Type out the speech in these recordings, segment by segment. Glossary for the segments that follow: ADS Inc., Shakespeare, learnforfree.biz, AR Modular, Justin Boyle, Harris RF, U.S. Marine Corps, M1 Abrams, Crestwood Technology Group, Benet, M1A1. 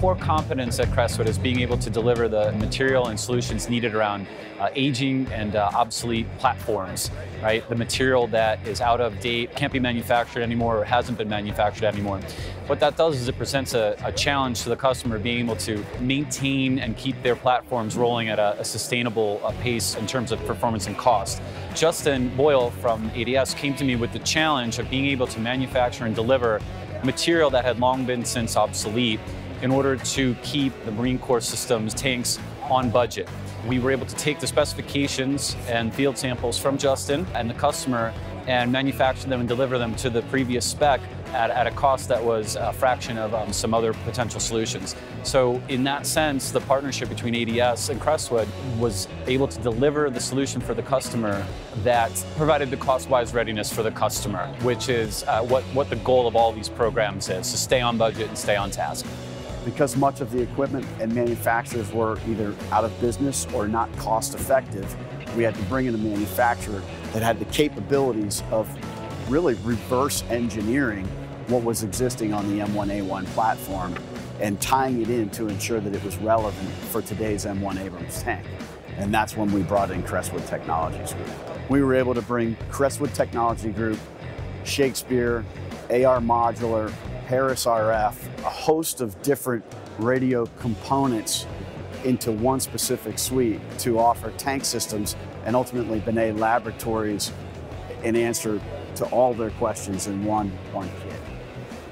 core competence at Crestwood is being able to deliver the material and solutions needed around aging and obsolete platforms, right? The material that is out of date, can't be manufactured anymore, or hasn't been manufactured anymore. What that does is it presents a challenge to the customer being able to maintain and keep their platforms rolling at a sustainable pace in terms of performance and cost. Justin Boyle from ADS came to me with the challenge of being able to manufacture and deliver material that had long been since obsolete in order to keep the Marine Corps system's tanks on budget. We were able to take the specifications and field samples from Justin and the customer and manufacture them and deliver them to the previous spec at a cost that was a fraction of some other potential solutions. So in that sense, the partnership between ADS and Crestwood was able to deliver the solution for the customer that provided the cost-wise readiness for the customer, which is what the goal of all these programs is, to stay on budget and stay on task. Because much of the equipment and manufacturers were either out of business or not cost-effective, we had to bring in a manufacturer that had the capabilities of really reverse engineering what was existing on the M1A1 platform and tying it in to ensure that it was relevant for today's M1 Abrams tank. And that's when we brought in Crestwood Technologies Group. We were able to bring Crestwood Technology Group, Shakespeare, AR Modular, Harris RF, a host of different radio components into one specific suite to offer tank systems and ultimately Benet laboratories an answer to all their questions in one kit.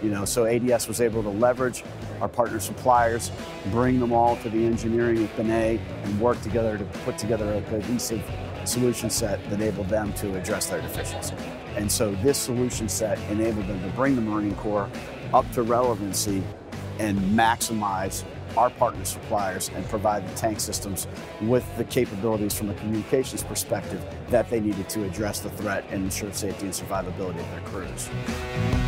You know, so ADS was able to leverage our partner suppliers, bring them all to the engineering of Benet, and work together to put together a cohesive solution set that enabled them to address their deficiency. And so this solution set enabled them to bring the Marine Corps up to relevancy and maximize our partner suppliers and provide the tank systems with the capabilities from a communications perspective that they needed to address the threat and ensure safety and survivability of their crews.